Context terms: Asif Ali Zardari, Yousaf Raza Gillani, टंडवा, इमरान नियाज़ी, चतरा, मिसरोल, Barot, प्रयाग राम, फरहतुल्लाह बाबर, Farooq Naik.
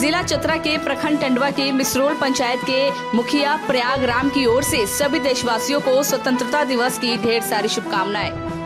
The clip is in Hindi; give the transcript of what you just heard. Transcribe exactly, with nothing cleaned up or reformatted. जिला चतरा के प्रखंड टंडवा के मिसरोल पंचायत के मुखिया प्रयाग राम की ओर से सभी देशवासियों को स्वतंत्रता दिवस की ढेर सारी शुभकामनाएं।